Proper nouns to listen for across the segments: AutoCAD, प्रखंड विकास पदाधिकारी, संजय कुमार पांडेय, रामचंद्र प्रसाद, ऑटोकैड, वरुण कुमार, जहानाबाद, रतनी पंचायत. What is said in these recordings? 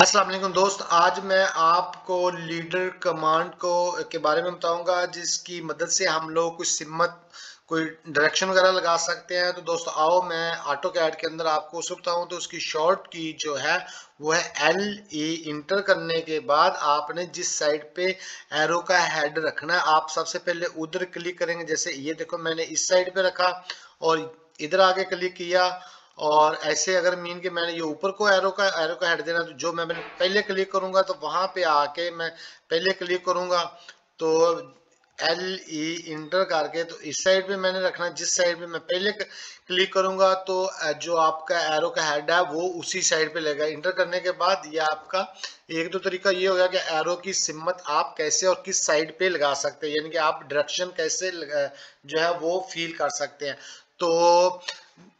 अस्सलाम वालेकुम दोस्त, आज मैं आपको लीडर कमांड को के बारे में बताऊंगा, जिसकी मदद से हम लोग कुछ सिमत कोई डायरेक्शन वगैरह लगा सकते हैं। तो दोस्त आओ मैं ऑटोकैड के अंदर आपको उसको बताऊँ। तो उसकी शॉर्ट की जो है वो है LE। इंटर करने के बाद आपने जिस साइड पे एरो का हेड रखना है आप सबसे पहले उधर क्लिक करेंगे। जैसे ये देखो मैंने इस साइड पे रखा और इधर आके क्लिक किया, और ऐसे अगर मीन कि मैंने ये ऊपर को एरो का हेड देना, तो जो मैं पहले क्लिक करूँगा तो वहाँ पे आके मैं पहले क्लिक करूँगा तो LE इंटर करके, तो इस साइड पे मैंने रखना जिस साइड पे मैं पहले क्लिक करूँगा तो जो आपका एरो का हेड है वो उसी साइड पे लगेगा। इंटर करने के बाद ये आपका एक दो तरीका ये हो गया कि एरो की सिमत आप कैसे और किस साइड पे लगा सकते हैं, यानी कि आप डायरेक्शन कैसे जो है वो फील कर सकते हैं। तो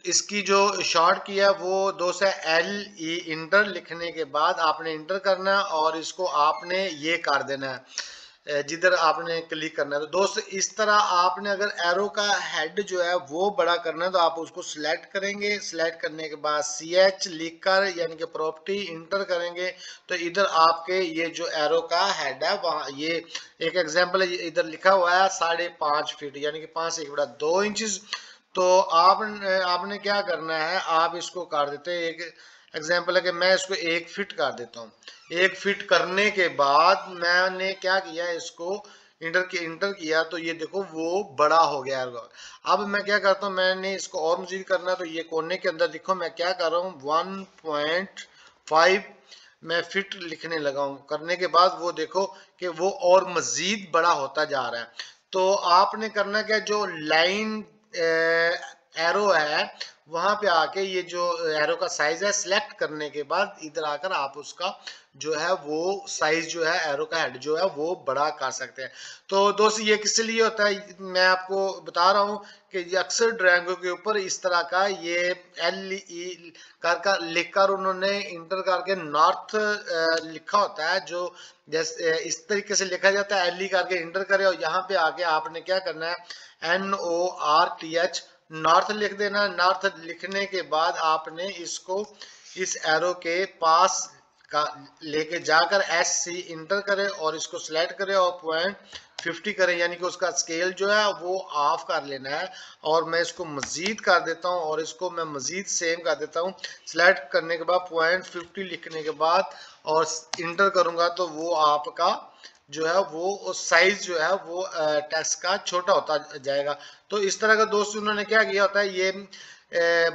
इसकी जो शॉर्ट की है वो दोस्त है LE। इंटर लिखने के बाद आपने इंटर करना है और इसको आपने ये कर देना है जिधर आपने क्लिक करना है। तो दोस्त इस तरह आपने अगर एरो का हेड जो है वो बड़ा करना है तो आप उसको सिलेक्ट करेंगे। सिलेक्ट करने के बाद CH लिख कर यानी कि प्रॉपर्टी इंटर करेंगे तो इधर आपके ये जो एरो का हेड है वहाँ ये एक एग्जाम्पल है, इधर लिखा हुआ है 5.5 फीट यानी कि 5.5 इंच। तो आपने क्या करना है, आप इसको काट देते हैं। एक एग्जांपल है कि मैं इसको 1 फीट काट देता हूँ। 1 फीट करने के बाद मैंने क्या किया, इसको इंटर किया तो ये देखो वो बड़ा हो गया। अब मैं क्या करता हूँ, मैंने इसको और मजीद करना तो ये कोने के अंदर देखो मैं क्या कर रहा हूँ 1.5 मैं फिट लिखने लगा हूँ। करने के बाद वो देखो कि वो और मजीद बड़ा होता जा रहा है। तो आपने करना क्या, जो लाइन एरो है वहां पे आके ये जो एरो का साइज है सिलेक्ट करने के बाद इधर आकर आप उसका जो है वो साइज जो है एरो का हेड जो है वो बड़ा कर सकते हैं। तो दोस्त ये किस लिए होता है, मैं आपको बता रहा हूँ कि अक्सर ड्राइंगों के ऊपर इस तरह का ये LE कर लिखकर उन्होंने इंटर करके नॉर्थ लिखा होता है, जो जैसे इस तरीके से लिखा जाता है LE करके इंटर करें और यहाँ पे आके आपने क्या करना है NORTH नॉर्थ लिख देना। नॉर्थ लिखने के बाद आपने इसको इस एरो के पास का लेके जाकर SC इंटर करें और इसको सिलेक्ट करें और 0.50 करें यानी कि उसका स्केल जो है वो ऑफ कर लेना है। और मैं इसको मज़ीद कर देता हूँ और इसको मैं मज़ीद सेम कर देता हूँ। सिलेक्ट करने के बाद 0.50 लिखने के बाद और इंटर करूँगा तो वो आपका जो है वो साइज जो है वो टेक्स्ट का छोटा होता जाएगा। तो इस तरह का दोस्त उन्होंने क्या किया होता है, ये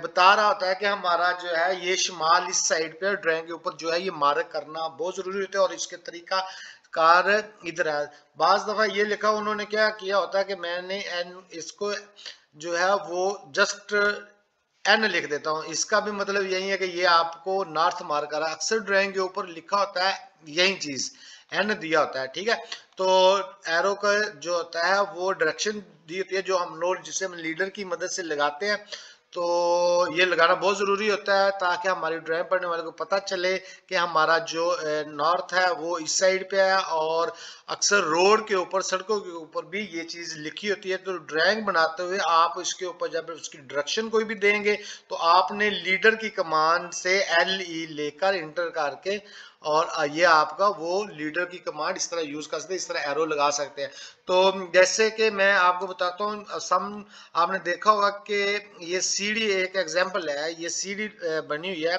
बता रहा होता है कि हमारा जो है ये शिमाल इस साइड पे ड्राइंग के ऊपर जो है ये मार्क करना बहुत ज़रूरी होता है और इसके तरीका कार इधर है। बाज़ दफ़ा ये लिखा उन्होंने क्या किया होता है कि मैंने इसको जो है वो जस्ट N लिख देता हूँ, इसका भी मतलब यही है कि ये आपको नॉर्थ मार्क कर रहा है। अक्सर ड्राइंग के ऊपर लिखा होता है यही चीज़ N दिया होता है, ठीक है। तो एरो का जो होता है वो डायरेक्शन दी होती है जो हम लोग जिसे हम लीडर की मदद से लगाते हैं। तो ये लगाना बहुत ज़रूरी होता है ताकि हमारी ड्राइंग पढ़ने वाले को पता चले कि हमारा जो नॉर्थ है वो इस साइड पे है। और अक्सर रोड के ऊपर सड़कों के ऊपर भी ये चीज़ लिखी होती है। तो ड्राइंग बनाते हुए आप इसके ऊपर जब उसकी डायरेक्शन कोई भी देंगे तो आपने लीडर की कमांड से LE लेकर इंटर करके और ये आपका वो लीडर की कमांड इस तरह यूज़ कर सकते हैं, इस तरह एरो लगा सकते हैं। तो जैसे कि मैं आपको बताता हूँ, सम आपने देखा होगा कि ये सीढ़ी एक एग्जांपल है, ये सीढ़ी बनी हुई है।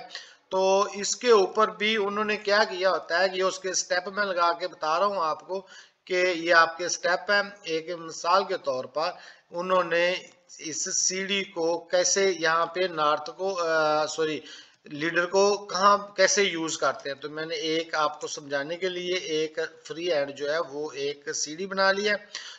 तो इसके ऊपर भी उन्होंने क्या किया होता है, ये उसके स्टेप में लगा के बता रहा हूँ आपको कि ये आपके स्टेप हैं। एक मिसाल के तौर पर उन्होंने इस सीढ़ी को कैसे यहाँ पे नॉर्थ को सॉरी लीडर को कहाँ कैसे यूज़ करते हैं, तो मैंने एक आपको समझाने के लिए एक फ्री हैंड जो है वो एक सीढ़ी बना ली है।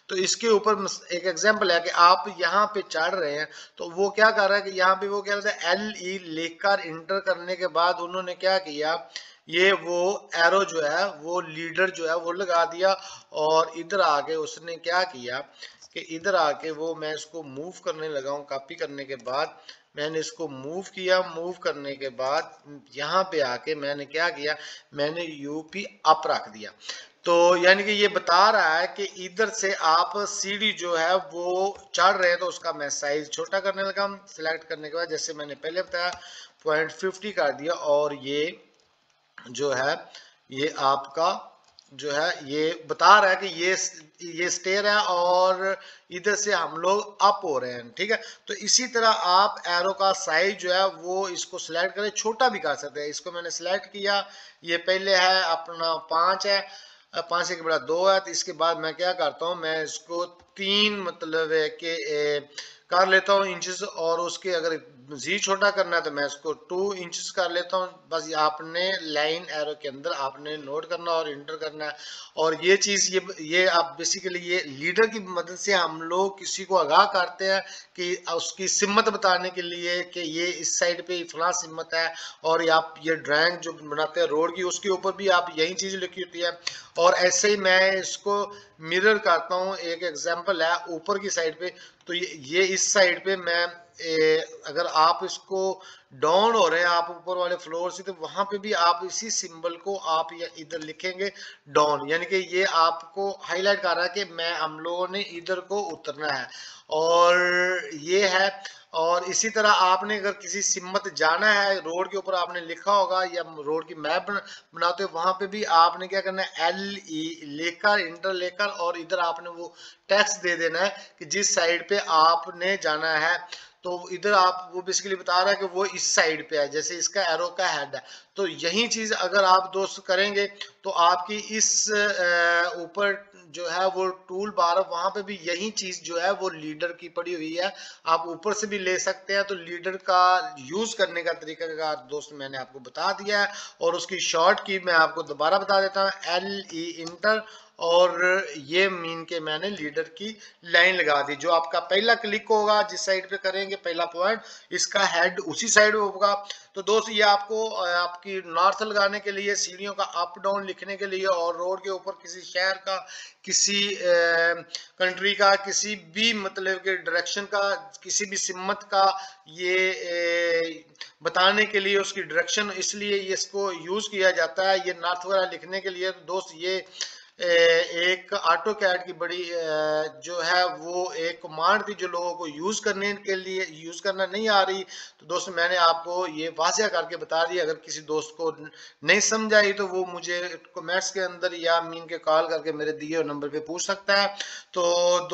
तो इसके ऊपर एक एग्जांपल है कि आप यहाँ पे चढ़ रहे हैं तो वो क्या कर रहा है कि यहाँ पे वो क्या करता है LE लेकर इंटर करने के बाद उन्होंने क्या किया, ये वो एरो जो है वो लीडर जो है वो लगा दिया। और इधर आके उसने क्या किया कि इधर आके वो मैं इसको मूव करने लगा हूँ। कॉपी करने के बाद मैंने इसको मूव किया, मूव करने के बाद यहाँ पे आके मैंने क्या किया, मैंने UP अप रख दिया। तो यानी कि ये बता रहा है कि इधर से आप सीढ़ी जो है वो चढ़ रहे हैं। तो उसका मैं साइज छोटा करने लगा। सिलेक्ट करने के बाद जैसे मैंने पहले बताया 0.50 कर दिया और ये जो है ये आपका जो है ये बता रहा है कि ये स्टेयर है और इधर से हम लोग अप हो रहे हैं, ठीक है। तो इसी तरह आप एरो का साइज जो है वो इसको सिलेक्ट करें, छोटा भी कर सकते हैं। इसको मैंने सिलेक्ट किया, ये पहले है अपना 5 है, 5 के बड़ा 2 है, तो इसके बाद मैं क्या करता हूँ, मैं इसको 3 मतलब है कि कर लेता हूँ इंचेस, और उसके अगर जी छोटा करना है तो मैं इसको 2 इंचेस कर लेता हूँ। बस आपने लाइन एरो के अंदर आपने नोट करना और इंटर करना है। और ये चीज़ ये आप बेसिकली ये लीडर की मदद से हम लोग किसी को आगाह करते हैं कि उसकी सिम्मत बताने के लिए कि ये इस साइड पे फला सिम्मत है। और ये आप ये ड्राइंग जो बनाते हैं रोड की, उसके ऊपर भी आप यही चीज़ लिखी होती है। और ऐसे ही मैं इसको मिरर करता हूँ, एक एग्जाम्पल है ऊपर की साइड पे, तो ये इस साइड पे मैं अगर आप इसको डाउन हो रहे हैं आप ऊपर वाले फ्लोर से, तो वहाँ पे भी आप इसी सिंबल को आप इधर लिखेंगे डाउन, यानी कि ये आपको हाईलाइट कर रहा है कि मैं हम लोगों ने इधर को उतरना है। और ये है, और इसी तरह आपने अगर किसी सिम्मत जाना है रोड के ऊपर आपने लिखा होगा या रोड की मैप बनाते हो, वहाँ पे भी आपने क्या करना है, एल ई लेकर इंटर लेकर और इधर आपने वो टैक्स दे देना है कि जिस साइड पे आपने जाना है। तो इधर आप वो बेसिकली बता रहा है कि वो इस साइड पे है, जैसे इसका एरो का हेड है। तो यही चीज़ अगर आप दोस्त करेंगे तो आपकी इस ऊपर जो है वो टूल बार, वहाँ पे भी यही चीज़ जो है वो लीडर की पड़ी हुई है, आप ऊपर से भी ले सकते हैं। तो लीडर का यूज़ करने का तरीका का दोस्त मैंने आपको बता दिया है। और उसकी शॉर्ट की मैं आपको दोबारा बता देता हूँ, एल ई इंटर, और ये मीन के मैंने लीडर की लाइन लगा दी। जो आपका पहला क्लिक होगा जिस साइड पे करेंगे पहला पॉइंट, इसका हेड उसी साइड होगा। तो दोस्त ये आपको आपकी नॉर्थ लगाने के लिए, सीढ़ियों का अप डाउन लिखने के लिए, और रोड के ऊपर किसी शहर का, किसी कंट्री का, किसी भी मतलब के डायरेक्शन का, किसी भी सिम्मत का ये बताने के लिए उसकी डायरेक्शन, इसलिए इसको यूज़ किया जाता है ये नॉर्थ वगैरह लिखने के लिए। दोस्त ये एक ऑटो कैड की बड़ी जो है वो एक कमांड थी जो लोगों को यूज़ करने के लिए यूज़ करना नहीं आ रही। तो दोस्त मैंने आपको ये वाजिया करके बता दिया। अगर किसी दोस्त को नहीं समझ आई तो वो मुझे कमेंट्स के अंदर या मीन के कॉल करके मेरे दिए हुए नंबर पे पूछ सकता है। तो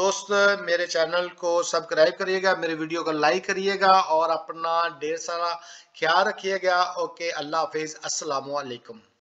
दोस्त मेरे चैनल को सब्सक्राइब करिएगा, मेरे वीडियो को लाइक करिएगा और अपना ढेर सारा ख्याल रखिएगा। ओके, अल्लाह हाफिज़, अस्सलाम वालेकुम।